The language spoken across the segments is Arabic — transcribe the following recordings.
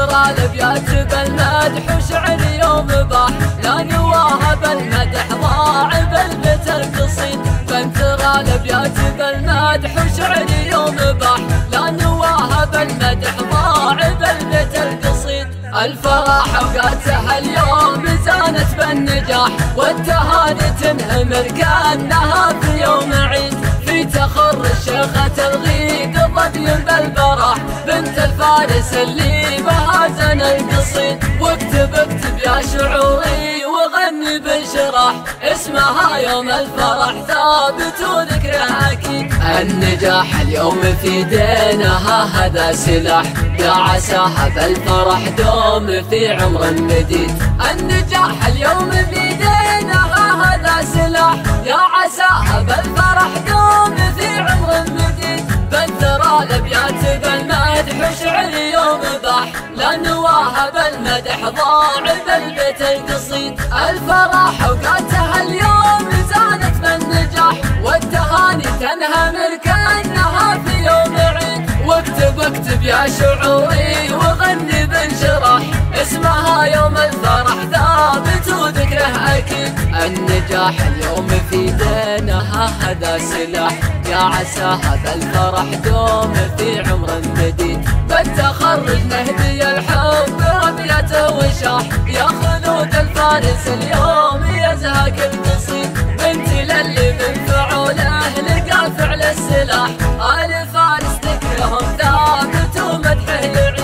ترى الابيات بالمدح وشعر يوم باح لا نواها بالمدح ضاع بالمتر قصيد. فان ترى الابيات بالمدح وشعر يوم باح لا نواها بالمدح ضاع بالمتر قصيد. الفرح اوقاتها اليوم زانت بالنجاح والتهاني تنهمر كانها في يوم عيد. في تخر الشيخة الغيد الظبي بالبراح بنت الفارس اللي بهازن القصيد. واكتب اكتب يا شعوري وغني بانشراح اسمها يوم الفرح ثابت وذكرها اكيد. النجاح اليوم في دينها هذا سلاح يا عساها بالفرح دوم في عمر مديد. النجاح اليوم في دينها هذا سلاح يا عساها بالفرح دوم في عمر مديد. بل ترى الابيات بالمدح وشعر يوم باح لا نواها بالمدح ضاع بالبيت القصيد. الفرح اوقاتها اليوم زادت بالنجاح والتهاني تنهمر كانها في يوم عيد. واكتب اكتب يا شعوري وغني بانشراح اسمها يوم الفرح ثابت وذكره اكيد. النجاح اليوم في دينها هذا سلاح يا عسى هذا الفرح دوم في عمر مديد. بالتخرج نهدي الحب رميته وشاح يا خلود الفارس اليوم يزهق القصيد. بنت للي من فعوله لقى فعل السلاح آل فارس ذكرهم ثابت ومدحه يعيد.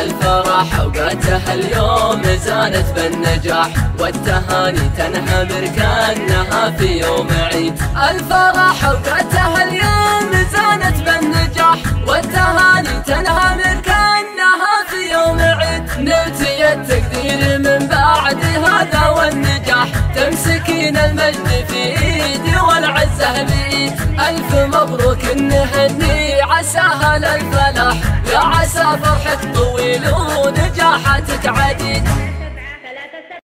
الفرح اوقاتها اليوم زانت بالنجاح والتهاني تنهمر كانها في يوم عيد. الفرح اوقاتها اليوم زانت بالنجاح والتهاني تنهمر كانها في يوم عيد. نلتقي التقدير من بعد هذا والنجاح تمسكين المجد في ايدي والعزه بايد. الف مبروك نهني عساها للفلاح يا عسى فرحك طويل ونجاحاتك عديد.